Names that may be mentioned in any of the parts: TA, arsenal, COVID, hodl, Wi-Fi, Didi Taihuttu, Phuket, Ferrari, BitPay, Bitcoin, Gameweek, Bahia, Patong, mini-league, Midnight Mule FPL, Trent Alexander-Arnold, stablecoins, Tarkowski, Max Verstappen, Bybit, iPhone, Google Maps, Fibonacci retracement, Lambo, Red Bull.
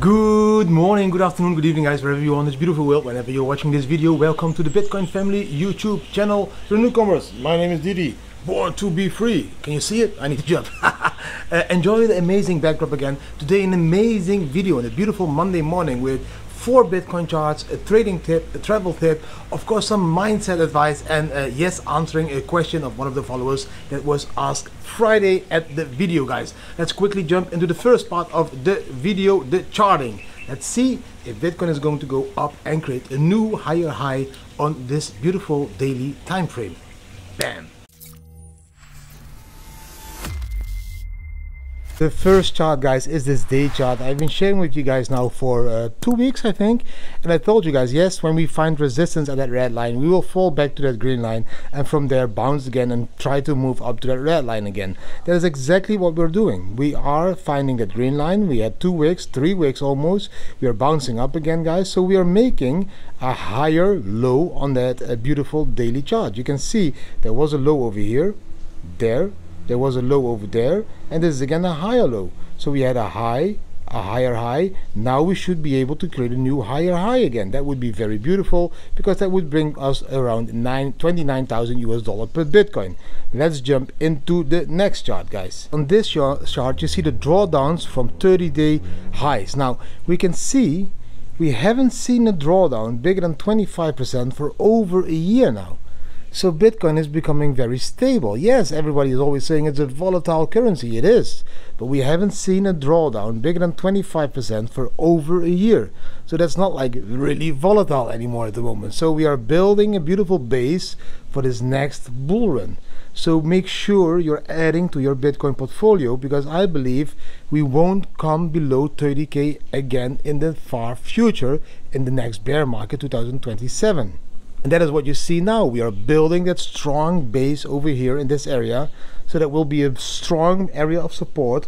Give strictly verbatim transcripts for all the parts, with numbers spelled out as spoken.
Good morning, good afternoon, good evening guys, wherever you are on this beautiful world, whenever you're watching this video, welcome to the Bitcoin Family YouTube channel. To the newcomers, my name is Didi, born to be free. Can you see it? I need to jump. uh, enjoy the amazing backdrop again. Today an amazing video on a beautiful Monday morning with four Bitcoin charts, a trading tip, a travel tip, of course some mindset advice, and uh, yes, answering a question of one of the followers that was asked Friday at the video. Guys, let's quickly jump into the first part of the video, the charting. Let's see if Bitcoin is going to go up and create a new higher high on this beautiful daily time frame. Bam! The first chart, guys, is this day chart. I've been sharing with you guys now for uh, two weeks, I think. And I told you guys, yes, when we find resistance at that red line, we will fall back to that green line and from there bounce again and try to move up to that red line again. That is exactly what we're doing. We are finding that green line. We had two weeks, three weeks almost. We are bouncing up again, guys. So we are making a higher low on that uh, beautiful daily chart. You can see there was a low over here, there. There was a low over there, and this is again a higher low. So we had a high, a higher high. Now we should be able to create a new higher high again. That would be very beautiful because that would bring us around twenty-nine thousand U S dollar per Bitcoin. Let's jump into the next chart, guys. On this chart, you see the drawdowns from thirty day highs. Now we can see we haven't seen a drawdown bigger than twenty-five percent for over a year now. So Bitcoin is becoming very stable. Yes, everybody is always saying it's a volatile currency. It is. But we haven't seen a drawdown bigger than twenty-five percent for over a year. So that's not like really volatile anymore at the moment. So we are building a beautiful base for this next bull run. So make sure you're adding to your Bitcoin portfolio because I believe we won't come below thirty K again in the far future in the next bear market two thousand twenty-seven. And that is what you see now. We are building that strong base over here in this area, so that will be a strong area of support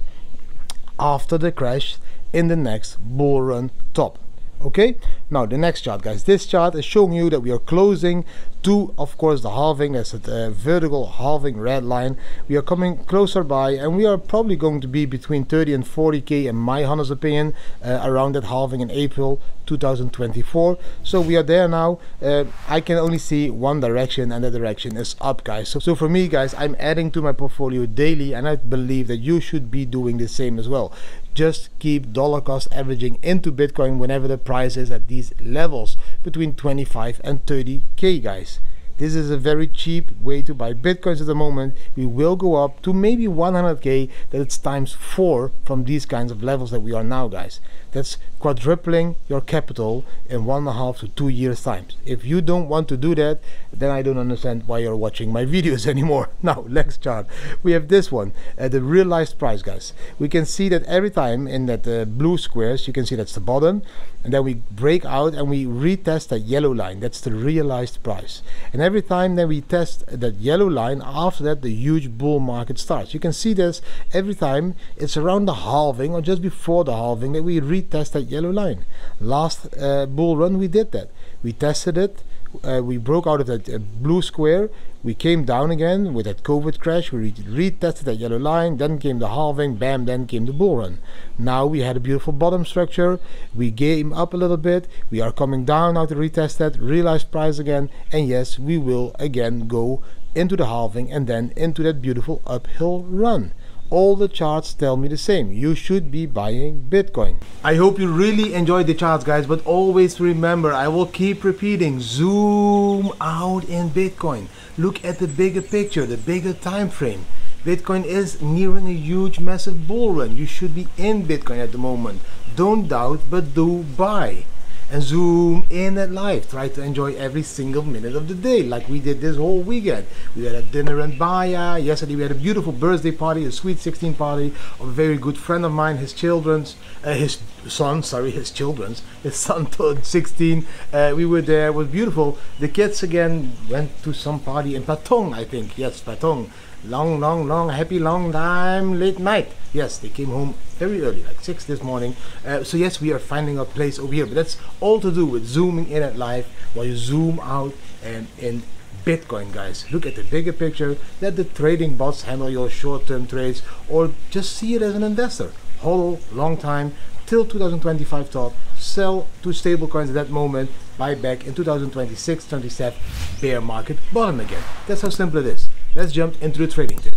after the crash in the next bull run top. Okay, now the next chart, guys. This chart is showing you that we are closing to, of course, the halving. That's a uh, vertical halving red line. We are coming closer by, and we are probably going to be between thirty and forty K, in my honest opinion, uh, around that halving in April two thousand twenty-four. So we are there now. uh, I can only see one direction, and that direction is up, guys. So, so for me, guys, I'm adding to my portfolio daily, and I believe that you should be doing the same as well. Just keep dollar cost averaging into Bitcoin whenever the price is at these levels between twenty-five and thirty K, guys. This is a very cheap way to buy Bitcoins at the moment. We will go up to maybe one hundred K. That's times four from these kinds of levels that we are now, guys. That's quadrupling your capital in one and a half to two years times. If you don't want to do that, then I don't understand why you're watching my videos anymore. Now, next chart. We have this one, uh, the realized price, guys. We can see that every time in that uh, blue squares, you can see that's the bottom. And then we break out and we retest that yellow line. That's the realized price. And every time that we test that yellow line, after that the huge bull market starts. You can see this every time. It's around the halving or just before the halving that we retest that yellow line. Last uh, bull run we did that. We tested it. Uh, we broke out of that uh, blue square. We came down again with that COVID crash. We re retested that yellow line. Then came the halving. Bam! Then came the bull run. Now we had a beautiful bottom structure. We came up a little bit. We are coming down now to retest that realized price again. And yes, we will again go into the halving and then into that beautiful uphill run. All the charts tell me the same. You should be buying Bitcoin. I hope you really enjoyed the charts, guys, but always remember, I will keep repeating, zoom out in Bitcoin. Look at the bigger picture, the bigger time frame. Bitcoin is nearing a huge, massive bull run. You should be in Bitcoin at the moment. Don't doubt, but do buy. And zoom in at life. Try to enjoy every single minute of the day, like we did this whole weekend. We had a dinner in Bahia. Yesterday we had a beautiful birthday party, a sweet sixteen party of a very good friend of mine. His children's, uh, his son, sorry, his children's, his son turned sixteen. Uh, we were there. It was beautiful. The kids again went to some party in Patong, I think. Yes, Patong. Long, long, long, happy, long time, late night. Yes, they came home very early, like six this morning. Uh, so yes, we are finding a place over here, but that's all to do with zooming in at life while you zoom out and in Bitcoin, guys. Look at the bigger picture. Let the trading bots handle your short-term trades, or just see it as an investor. Hollow, long time. till two thousand twenty-five top, sell two stablecoins at that moment, buy back in two thousand twenty-six, twenty-seven, bear market bottom again. That's how simple it is. Let's jump into the trading tip.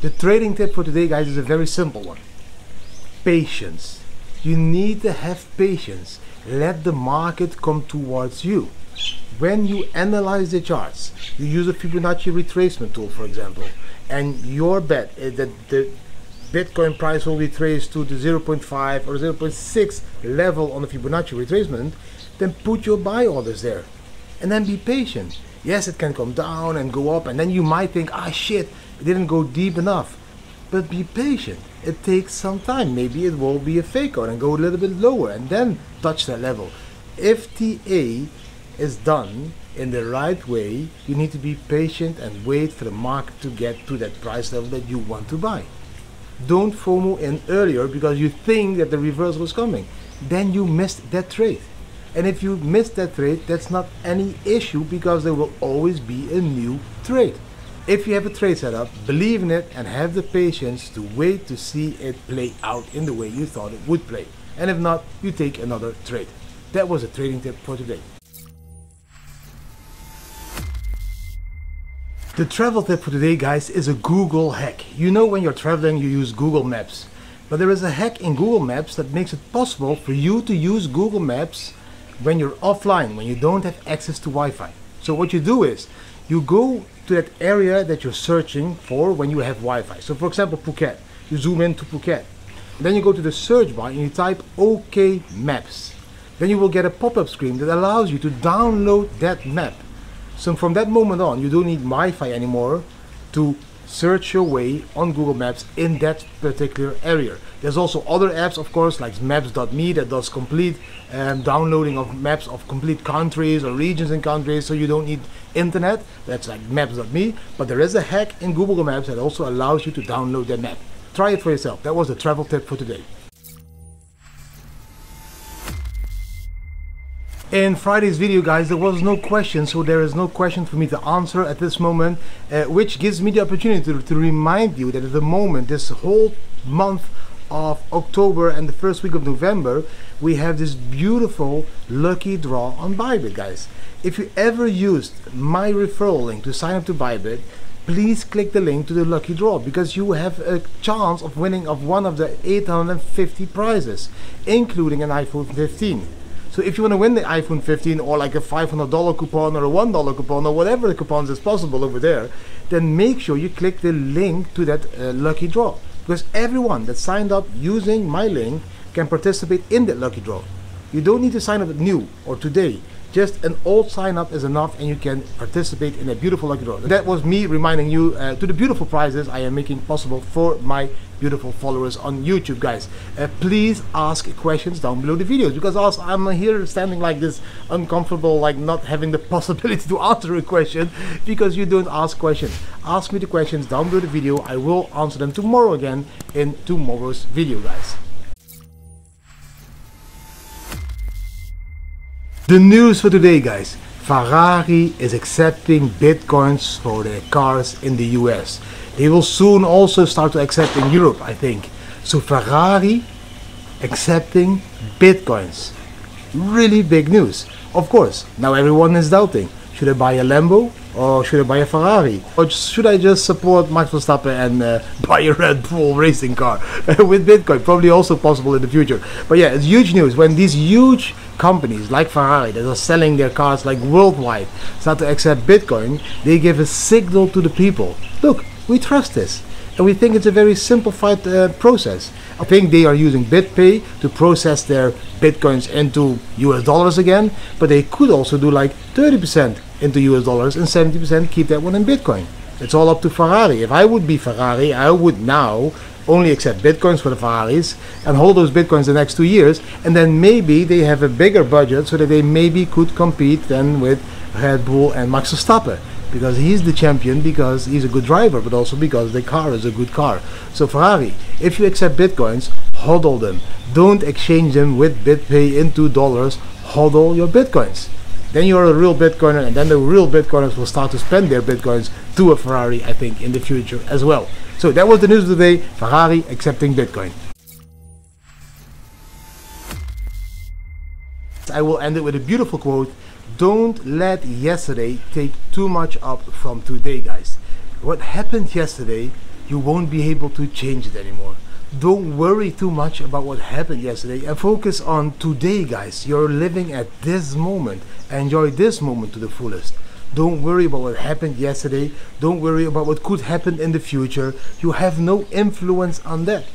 The trading tip for today, guys, is a very simple one. Patience. You need to have patience. Let the market come towards you. When you analyze the charts, you use a Fibonacci retracement tool, for example, and your bet is that the Bitcoin price will retrace to the zero point five or zero point six level on the Fibonacci retracement, then put your buy orders there and then be patient. Yes, it can come down and go up, and then you might think, ah shit, it didn't go deep enough, but be patient. It takes some time. Maybe it will be a fake out and go a little bit lower and then touch that level. If T A is done in the right way, you need to be patient and wait for the market to get to that price level that you want to buy. Don't FOMO in earlier because you think that the reversal is coming. Then you missed that trade. And if you missed that trade, that's not any issue because there will always be a new trade. If you have a trade set up, believe in it and have the patience to wait to see it play out in the way you thought it would play. And if not, you take another trade. That was a trading tip for today. The travel tip for today, guys, is a Google hack. You know, when you're traveling, you use Google Maps. But there is a hack in Google Maps that makes it possible for you to use Google Maps when you're offline, when you don't have access to Wi-Fi. So what you do is, you go to that area that you're searching for when you have Wi-Fi. So for example, Phuket. You zoom in to Phuket. Then you go to the search bar and you type OK Maps. Then you will get a pop-up screen that allows you to download that map. So from that moment on, you don't need Wi-Fi anymore to search your way on Google Maps in that particular area. There's also other apps, of course, like maps dot me that does complete um, downloading of maps of complete countries or regions in countries, so you don't need internet. That's like maps dot me, but there is a hack in Google Maps that also allows you to download that map. Try it for yourself. That was the travel tip for today. In Friday's video, guys, there was no question, so there is no question for me to answer at this moment, uh, which gives me the opportunity to, to remind you that at the moment, this whole month of October and the first week of November, we have this beautiful lucky draw on Bybit, guys. If you ever used my referral link to sign up to Bybit, please click the link to the lucky draw, because you have a chance of winning of one of the eight hundred fifty prizes, including an iPhone fifteen. So if you want to win the iPhone fifteen or like a five hundred dollar coupon or a one dollar coupon or whatever the coupons is possible over there, then make sure you click the link to that uh, lucky draw, because everyone that signed up using my link can participate in that lucky draw. You don't need to sign up new or today. Just an old sign up is enough and you can participate in a beautiful lucky draw. That was me reminding you uh, to the beautiful prizes I am making possible for my beautiful followers on YouTube, guys. Uh, please ask questions down below the videos, because also I'm here standing like this uncomfortable, like not having the possibility to answer a question because you don't ask questions. Ask me the questions down below the video. I will answer them tomorrow again in tomorrow's video, guys. The news for today, guys. Ferrari is accepting bitcoins for their cars in the U S. They will soon also start to accept in Europe, I think. So Ferrari accepting bitcoins. Really big news. Of course, now everyone is doubting. Should I buy a Lambo or should I buy a Ferrari? Or should I just support Max Verstappen and uh, buy a Red Bull racing car with Bitcoin? Probably also possible in the future. But yeah, it's huge news when these huge companies like Ferrari that are selling their cars like worldwide start to accept Bitcoin. They give a signal to the people. Look, we trust this. And we think it's a very simplified uh, process. I think they are using BitPay to process their Bitcoins into U S dollars again, but they could also do like thirty percent into U S dollars and seventy percent keep that one in Bitcoin. It's all up to Ferrari. If I would be Ferrari, I would now only accept Bitcoins for the Ferraris and hold those Bitcoins the next two years, and then maybe they have a bigger budget so that they maybe could compete then with Red Bull and Max Verstappen, because he's the champion, because he's a good driver, but also because the car is a good car. So Ferrari, if you accept Bitcoins, hodl them. Don't exchange them with BitPay into dollars. Hodl your Bitcoins. Then you're a real Bitcoiner, and then the real Bitcoiners will start to spend their Bitcoins to a Ferrari, I think, in the future as well. So that was the news of the day, Ferrari accepting Bitcoin. I will end it with a beautiful quote. Don't let yesterday take too much up from today, guys. What happened yesterday, you won't be able to change it anymore. Don't worry too much about what happened yesterday and focus on today, guys. You're living at this moment. Enjoy this moment to the fullest. Don't worry about what happened yesterday. Don't worry about what could happen in the future. You have no influence on that.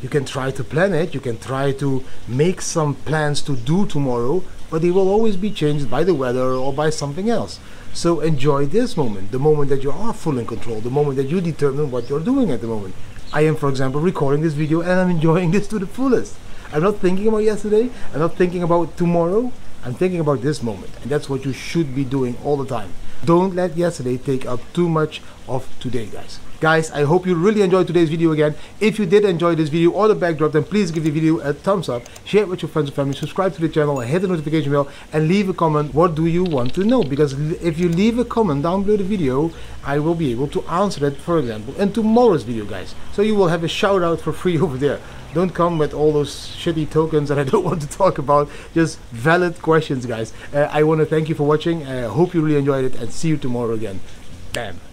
You can try to plan it, you can try to make some plans to do tomorrow, but they will always be changed by the weather or by something else. So enjoy this moment, the moment that you are full in control, the moment that you determine what you're doing at the moment. I am, for example, recording this video and I'm enjoying this to the fullest. I'm not thinking about yesterday, I'm not thinking about tomorrow, I'm thinking about this moment. And that's what you should be doing all the time. Don't let yesterday take up too much of today, guys. Guys, I hope you really enjoyed today's video again. If you did enjoy this video or the backdrop, then please give the video a thumbs up, share it with your friends and family, subscribe to the channel, hit the notification bell, and leave a comment. What do you want to know? Because if you leave a comment down below the video, I will be able to answer it, for example, in tomorrow's video, guys. So you will have a shout out for free over there. Don't come with all those shitty tokens that I don't want to talk about. Just valid questions, guys. Uh, I want to thank you for watching. I uh, hope you really enjoyed it and see you tomorrow again. Bam.